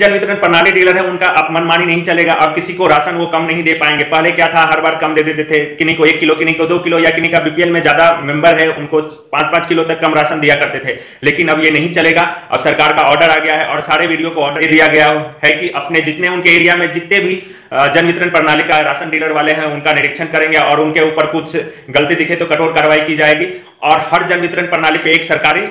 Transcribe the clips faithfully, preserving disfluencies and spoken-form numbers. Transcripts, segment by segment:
जन वितरण प्रणाली डीलर है उनका आप मनमानी नहीं चलेगा। आप किसी को राशन वो कम नहीं दे पाएंगे। पहले क्या था, हर बार कम दे देते थे, किन्हीं को एक किलो किन्हीं को दो किलो या किन्हीं का बीपीएल में ज्यादा मेंबर है उनको पांच पांच किलो तक कम राशन दिया करते थे, लेकिन अब ये नहीं चलेगा। अब सरकार का ऑर्डर आ गया है और सारे वीडियो को ऑर्डर दिया गया है कि अपने जितने उनके एरिया में जितने भी जन वितरण प्रणाली का राशन डीलर वाले हैं उनका निरीक्षण करेंगे और उनके ऊपर कुछ गलती दिखे तो कठोर कार्रवाई की जाएगी। और हर जन वितरण प्रणाली पे एक सरकारी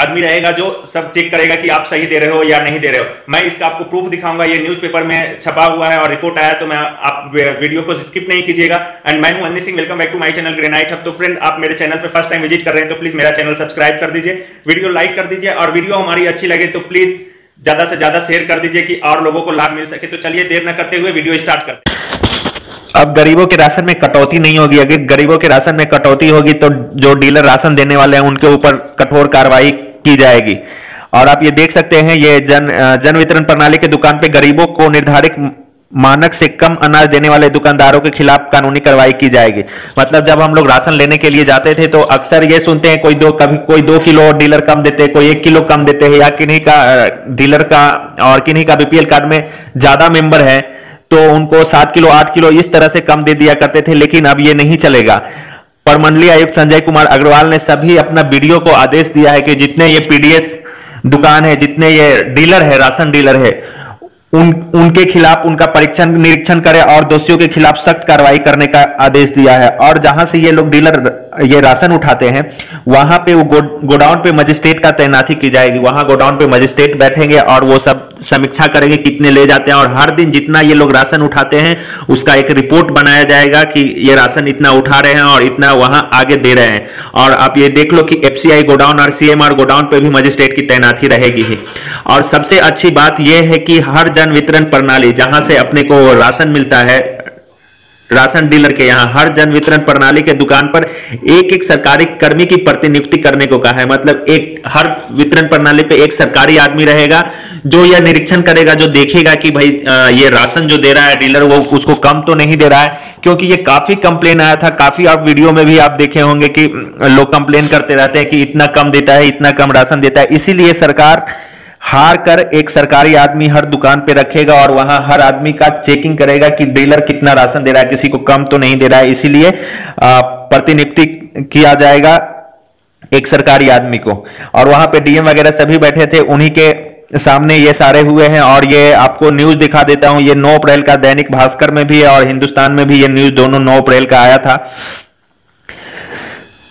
आदमी रहेगा जो सब चेक करेगा कि आप सही दे रहे हो या नहीं दे रहे हो। मैं इसका आपको प्रूफ दिखाऊंगा, ये न्यूज़पेपर में छपा हुआ है और रिपोर्ट आया, तो मैं आप वीडियो को स्किप नहीं कीजिएगा। एंड मैं हूं Anni Singh, welcome back to my channel granite hub. तो फ्रेंड, आप मेरे चैनल पे फर्स्ट टाइम विजिट कर रहे हैं तो प्लीज मेरा चैनल सब्सक्राइब कर दीजिए, वीडियो लाइक कर दीजिए और वीडियो हमारी अच्छी लगे तो प्लीज ज्यादा से ज्यादा शेयर कर दीजिए कि और लोगों को लाभ मिल सके। तो चलिए देर न करते हुए वीडियो स्टार्ट करते हैं। अब गरीबों के राशन में कटौती नहीं होगी। अगर गरीबों के राशन में कटौती होगी तो जो डीलर राशन देने वाले हैं उनके ऊपर कठोर कार्रवाई की जाएगी। और आप ये देख सकते हैं, ये जन जन वितरण प्रणाली के दुकान पे गरीबों को निर्धारित मानक से कम अनाज देने वाले दुकानदारों के खिलाफ कानूनी कार्रवाई की जाएगी। मतलब जब हम लोग राशन लेने के लिए जाते थे तो अक्सर ये सुनते हैं कोई दो कभी कोई दो किलो डीलर कम देते, कोई एक किलो कम देते हैं, या किन्हीं का डीलर का और किन्हीं का बीपीएल कार्ड में ज्यादा मेंबर है तो उनको सात किलो आठ किलो इस तरह से कम दे दिया करते थे। लेकिन अब ये नहीं चलेगा। प्रमंडलीय आयुक्त संजय कुमार अग्रवाल ने सभी अपना वीडियो को आदेश दिया है कि जितने ये पीडीएस दुकान है, जितने ये डीलर है, राशन डीलर है, उन उनके खिलाफ उनका परीक्षण निरीक्षण करें और दोषियों के खिलाफ सख्त कार्रवाई करने का आदेश दिया है। और जहां से ये लोग डीलर ये राशन उठाते हैं वहां पे वो गो, गोडाउन पे मजिस्ट्रेट का तैनाती की जाएगी। वहां गोडाउन पे मजिस्ट्रेट बैठेंगे और वो सब समीक्षा करेंगे कितने ले जाते हैं, और हर दिन जितना ये लोग राशन उठाते हैं उसका एक रिपोर्ट बनाया जाएगा कि ये राशन इतना उठा रहे हैं और इतना वहां आगे दे रहे हैं। और आप ये देख लो कि एफसीआई गोडाउन और सीएमआर गोडाउन पे भी मजिस्ट्रेट की तैनाती रहेगी ही। और सबसे अच्छी बात यह है कि हर जन वितरण प्रणाली जहां से अपने को राशन मिलता है राशन डीलर के यहाँ, हर जन वितरण प्रणाली के दुकान पर एक एक सरकारी कर्मी की प्रतिनियुक्ति करने को कहा है। मतलब एक हर वितरण प्रणाली पे एक सरकारी आदमी रहेगा जो यह निरीक्षण करेगा, जो देखेगा कि भाई ये राशन जो दे रहा है डीलर वो उसको कम तो नहीं दे रहा है, क्योंकि ये काफी कंप्लेन आया था। काफी आप वीडियो में भी आप देखे होंगे कि लोग कंप्लेन करते रहते हैं कि इतना कम देता है, इतना कम राशन देता है। इसीलिए सरकार हार कर एक सरकारी आदमी हर दुकान पे रखेगा और वहां हर आदमी का चेकिंग करेगा कि डीलर कितना राशन दे रहा है, किसी को कम तो नहीं दे रहा है। इसीलिए प्रतिनियुक्ति किया जाएगा एक सरकारी आदमी को, और वहां पे डीएम वगैरह सभी बैठे थे, उन्हीं के सामने ये सारे हुए हैं। और ये आपको न्यूज दिखा देता हूं, ये नौ अप्रैल का दैनिक भास्कर में भी है और हिंदुस्तान में भी ये न्यूज दोनों नौ अप्रैल का आया था।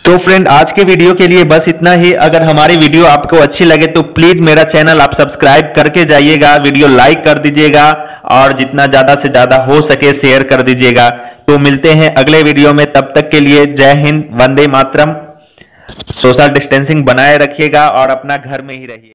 तो फ्रेंड, आज के वीडियो के लिए बस इतना ही। अगर हमारी वीडियो आपको अच्छी लगे तो प्लीज मेरा चैनल आप सब्सक्राइब करके जाइएगा, वीडियो लाइक कर दीजिएगा और जितना ज्यादा से ज्यादा हो सके शेयर कर दीजिएगा। तो मिलते हैं अगले वीडियो में, तब तक के लिए जय हिंद, वंदे मातरम। सोशल डिस्टेंसिंग बनाए रखिएगा और अपना घर में ही रहिए।